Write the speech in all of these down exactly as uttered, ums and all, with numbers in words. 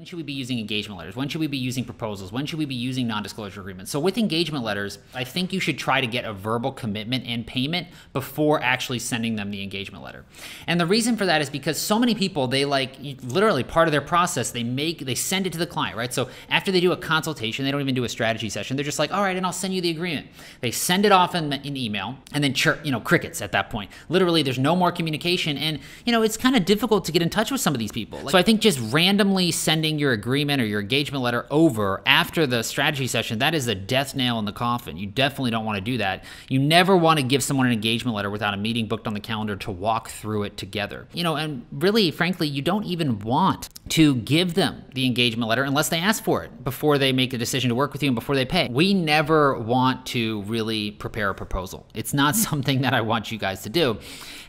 When should we be using engagement letters? When should we be using proposals? When should we be using non-disclosure agreements? So with engagement letters, I think you should try to get a verbal commitment and payment before actually sending them the engagement letter. And the reason for that is because so many people, they like literally part of their process, they make, they send it to the client, right? So after they do a consultation, they don't even do a strategy session. They're just like, all right, and I'll send you the agreement. They send it off in an email and then, you know, crickets at that point. Literally, there's no more communication. And, you know, it's kind of difficult to get in touch with some of these people. Like, so I think just randomly sending your agreement or your engagement letter over after the strategy session, that is a death nail in the coffin. You definitely don't want to do that. You never want to give someone an engagement letter without a meeting booked on the calendar to walk through it together. You know, and really, frankly, you don't even want to give them the engagement letter unless they ask for it before they make the decision to work with you and before they pay. We never want to really prepare a proposal. It's not something that I want you guys to do.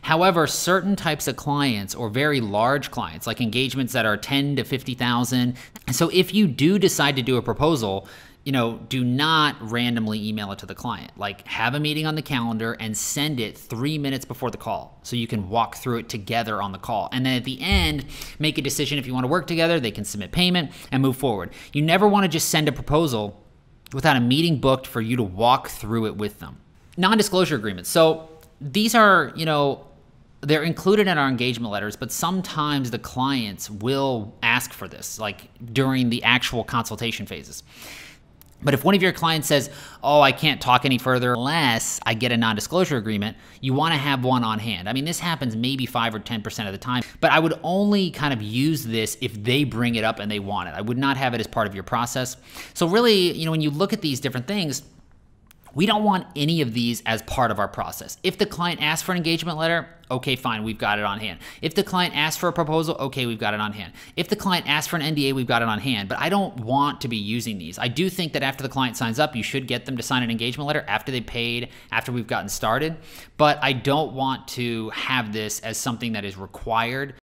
However, certain types of clients or very large clients, like engagements that are ten to fifty thousand, so if you do decide to do a proposal, you know, do not randomly email it to the client. Like, have a meeting on the calendar and send it three minutes before the call so you can walk through it together on the call. And then at the end, make a decision if you want to work together, they can submit payment and move forward. You never want to just send a proposal without a meeting booked for you to walk through it with them. Non-disclosure agreements. So these are, you know, they're included in our engagement letters, but sometimes the clients will ask for this, like during the actual consultation phases. But if one of your clients says, oh, I can't talk any further unless I get a non-disclosure agreement, you wanna have one on hand. I mean, this happens maybe five or ten percent of the time, but I would only kind of use this if they bring it up and they want it. I would not have it as part of your process. So really, you know, when you look at these different things, we don't want any of these as part of our process. If the client asks for an engagement letter, okay, fine, we've got it on hand. If the client asks for a proposal, okay, we've got it on hand. If the client asks for an N D A, we've got it on hand, but I don't want to be using these. I do think that after the client signs up, you should get them to sign an engagement letter after they paid, after we've gotten started, but I don't want to have this as something that is required